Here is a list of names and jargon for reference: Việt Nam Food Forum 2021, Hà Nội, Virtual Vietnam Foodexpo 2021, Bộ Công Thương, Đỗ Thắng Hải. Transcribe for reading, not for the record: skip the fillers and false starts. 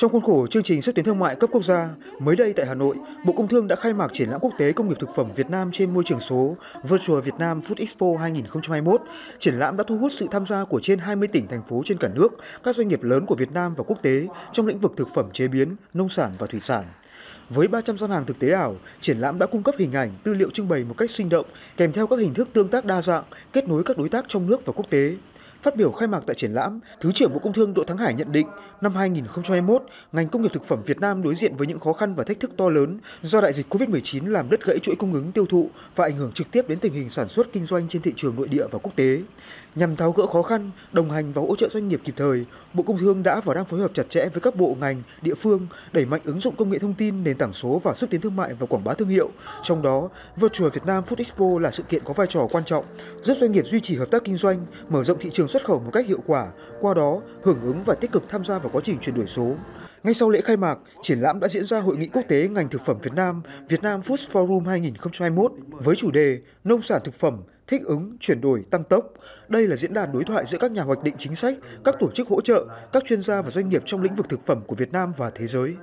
Trong khuôn khổ chương trình xúc tiến thương mại cấp quốc gia, mới đây tại Hà Nội, Bộ Công Thương đã khai mạc triển lãm quốc tế công nghiệp thực phẩm Việt Nam trên môi trường số Virtual Việt Nam Food Expo 2021. Triển lãm đã thu hút sự tham gia của trên 20 tỉnh, thành phố trên cả nước, các doanh nghiệp lớn của Việt Nam và quốc tế trong lĩnh vực thực phẩm chế biến, nông sản và thủy sản. Với 300 gian hàng thực tế ảo, triển lãm đã cung cấp hình ảnh, tư liệu trưng bày một cách sinh động, kèm theo các hình thức tương tác đa dạng, kết nối các đối tác trong nước và quốc tế. Phát biểu khai mạc tại triển lãm, Thứ trưởng Bộ Công Thương Đỗ Thắng Hải nhận định, năm 2021, ngành công nghiệp thực phẩm Việt Nam đối diện với những khó khăn và thách thức to lớn do đại dịch COVID-19 làm đứt gãy chuỗi cung ứng tiêu thụ và ảnh hưởng trực tiếp đến tình hình sản xuất kinh doanh trên thị trường nội địa và quốc tế. Nhằm tháo gỡ khó khăn, đồng hành và hỗ trợ doanh nghiệp kịp thời, Bộ Công Thương đã và đang phối hợp chặt chẽ với các bộ ngành, địa phương đẩy mạnh ứng dụng công nghệ thông tin, nền tảng số và xúc tiến thương mại và quảng bá thương hiệu. Trong đó, Virtual Việt Nam Food Expo là sự kiện có vai trò quan trọng, giúp doanh nghiệp duy trì hợp tác kinh doanh, mở rộng thị trường xuất khẩu một cách hiệu quả, qua đó hưởng ứng và tích cực tham gia vào quá trình chuyển đổi số. Ngay sau lễ khai mạc, triển lãm đã diễn ra hội nghị quốc tế ngành thực phẩm Việt Nam, Việt Nam Food Forum 2021 với chủ đề Nông sản thực phẩm, thích ứng, chuyển đổi, tăng tốc. Đây là diễn đàn đối thoại giữa các nhà hoạch định chính sách, các tổ chức hỗ trợ, các chuyên gia và doanh nghiệp trong lĩnh vực thực phẩm của Việt Nam và thế giới.